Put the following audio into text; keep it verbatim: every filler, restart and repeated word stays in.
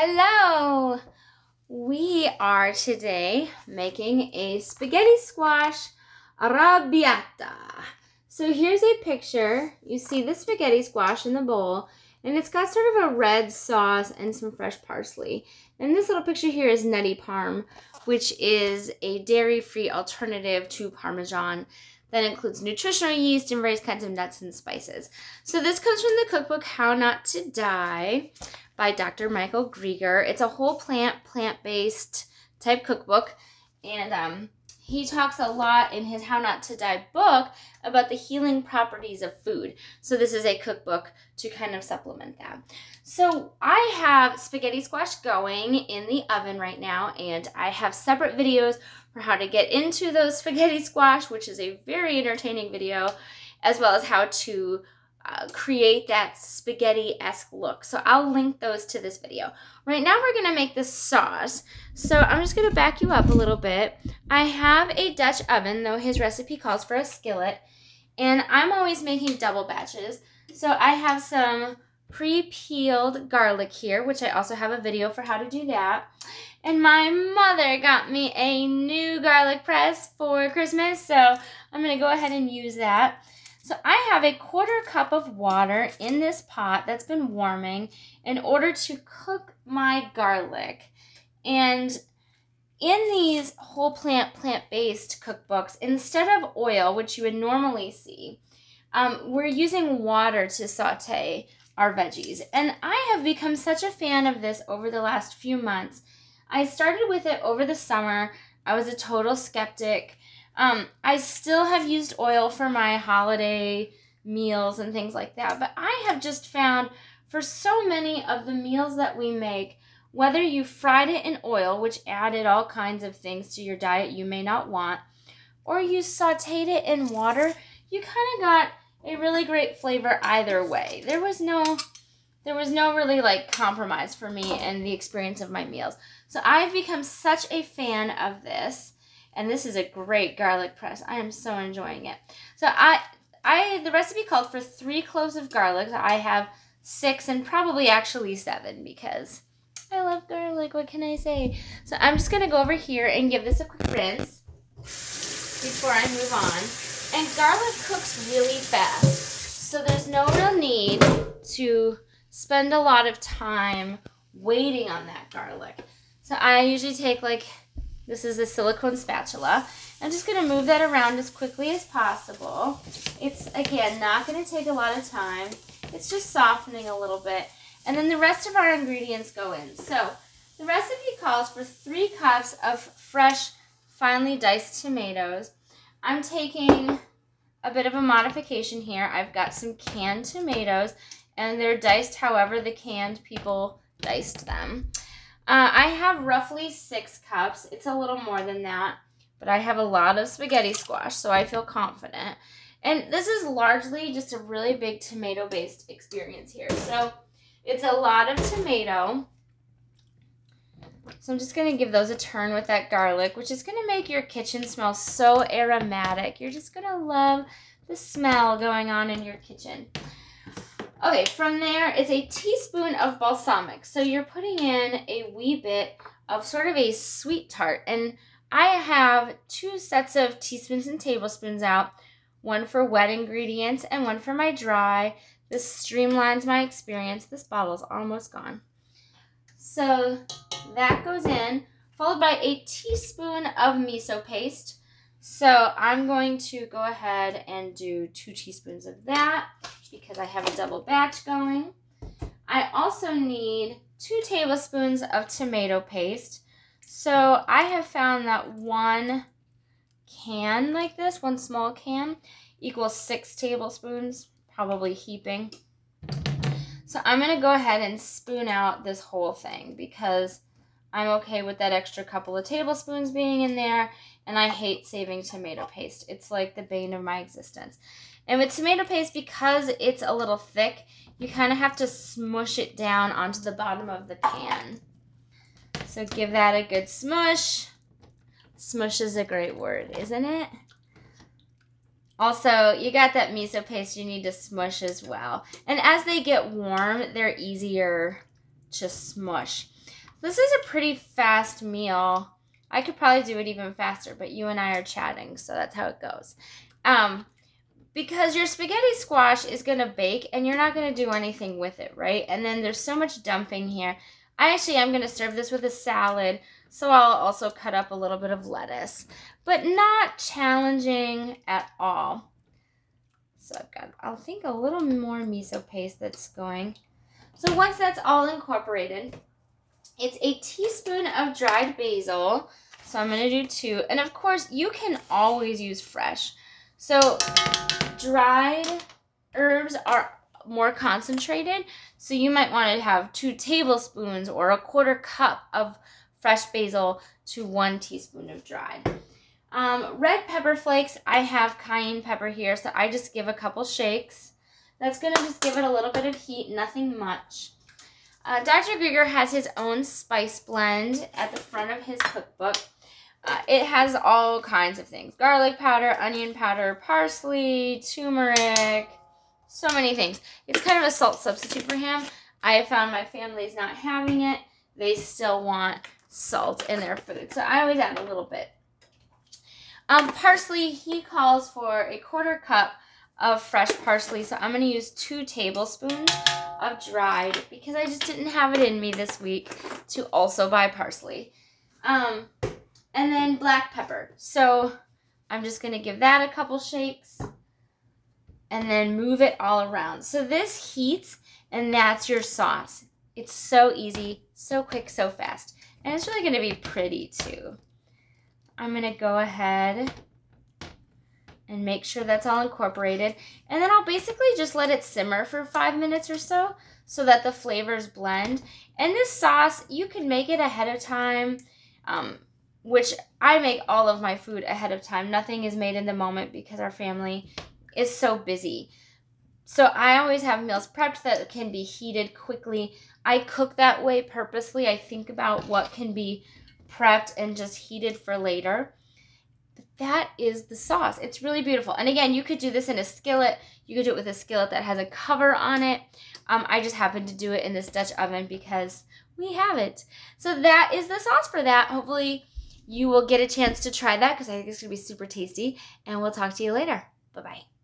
Hello! We are today making a spaghetti squash arrabiata. So here's a picture. You see the spaghetti squash in the bowl, and it's got sort of a red sauce and some fresh parsley. And this little picture here is nutty parm, which is a dairy-free alternative to Parmesan that includes nutritional yeast and various kinds of nuts and spices. So this comes from the cookbook How Not to Die by Doctor Michael Greger. It's a whole plant, plant-based type cookbook. And um, he talks a lot in his How Not to Die book about the healing properties of food. So this is a cookbook to kind of supplement that. So I have spaghetti squash going in the oven right now, and I have separate videos for how to get into those spaghetti squash, which is a very entertaining video, as well as how to Uh, create that spaghetti-esque look. So I'll link those to this video. Right now we're gonna make this sauce. So I'm just gonna back you up a little bit. I have a Dutch oven, though his recipe calls for a skillet, and I'm always making double batches. So I have some pre-peeled garlic here, which I also have a video for how to do that. And my mother got me a new garlic press for Christmas, so I'm gonna go ahead and use that. So I have a quarter cup of water in this pot that's been warming in order to cook my garlic. And in these whole plant, plant-based cookbooks, instead of oil, which you would normally see, um, we're using water to saute our veggies. And I have become such a fan of this over the last few months. I started with it over the summer. I was a total skeptic. Um, I still have used oil for my holiday meals and things like that, but I have just found for so many of the meals that we make, whether you fried it in oil, which added all kinds of things to your diet you may not want, or you sauteed it in water, you kind of got a really great flavor either way. There was no, there was no really like compromise for me and the experience of my meals. So I've become such a fan of this. And this is a great garlic press. I am so enjoying it. So I, I the recipe called for three cloves of garlic. I have six and probably actually seven because I love garlic. What can I say? So I'm just going to go over here and give this a quick rinse before I move on. And garlic cooks really fast. So there's no real need to spend a lot of time waiting on that garlic. So I usually take like... This is a silicone spatula. I'm just gonna move that around as quickly as possible. It's, again, not gonna take a lot of time. It's just softening a little bit. And then the rest of our ingredients go in. So the recipe calls for three cups of fresh, finely diced tomatoes. I'm taking a bit of a modification here. I've got some canned tomatoes, and they're diced however the canned people diced them. Uh, I have roughly six cups. It's a little more than that, but I have a lot of spaghetti squash, so I feel confident. And this is largely just a really big tomato-based experience here. So it's a lot of tomato. So I'm just going to give those a turn with that garlic, which is going to make your kitchen smell so aromatic. You're just going to love the smell going on in your kitchen. Okay, from there is a teaspoon of balsamic. So you're putting in a wee bit of sort of a sweet tart. And I have two sets of teaspoons and tablespoons out, one for wet ingredients and one for my dry. This streamlines my experience. This bottle's almost gone. So that goes in, followed by a teaspoon of miso paste. So I'm going to go ahead and do two teaspoons of that, because I have a double batch going. I also need two tablespoons of tomato paste. So I have found that one can like this, one small can, equals six tablespoons, probably heaping. So I'm gonna go ahead and spoon out this whole thing because I'm okay with that extra couple of tablespoons being in there, and I hate saving tomato paste. It's like the bane of my existence. And with tomato paste, because it's a little thick, you kind of have to smush it down onto the bottom of the pan. So give that a good smush. Smush is a great word, isn't it? Also, you got that miso paste you need to smush as well. And as they get warm, they're easier to smush. This is a pretty fast meal. I could probably do it even faster, but you and I are chatting, so that's how it goes. Um, because your spaghetti squash is going to bake, and you're not going to do anything with it, right? And then there's so much dumping here. I actually am going to serve this with a salad, so I'll also cut up a little bit of lettuce. But not challenging at all. So I've got, I think, a little more miso paste that's going. So once that's all incorporated, it's a teaspoon of dried basil. So I'm going to do two. And of course, you can always use fresh. So dried herbs are more concentrated, so you might want to have two tablespoons or a quarter cup of fresh basil to one teaspoon of dried. Um, red pepper flakes, I have cayenne pepper here, so I just give a couple shakes. That's going to just give it a little bit of heat, nothing much. Uh, Doctor Greger has his own spice blend at the front of his cookbook. Uh, it has all kinds of things. Garlic powder, onion powder, parsley, turmeric, so many things. It's kind of a salt substitute for him. I have found my family's not having it. They still want salt in their food. So I always add a little bit. Um, parsley, he calls for a quarter cup of fresh parsley. So I'm going to use two tablespoons of dried because I just didn't have it in me this week to also buy parsley. Um, and then black pepper. So I'm just going to give that a couple shakes and then move it all around. So this heats, and that's your sauce. It's so easy, so quick, so fast. And it's really gonna be pretty too. I'm gonna go ahead and make sure that's all incorporated. And then I'll basically just let it simmer for five minutes or so, so that the flavors blend. And this sauce, you can make it ahead of time, um, which I make all of my food ahead of time. Nothing is made in the moment because our family is so busy. So I always have meals prepped that can be heated quickly. I cook that way purposely. I think about what can be prepped and just heated for later. But that is the sauce. It's really beautiful. And again, you could do this in a skillet. You could do it with a skillet that has a cover on it. Um, I just happen to do it in this Dutch oven because we have it. So that is the sauce for that. Hopefully you will get a chance to try that because I think it's going to be super tasty. And we'll talk to you later. Bye-bye.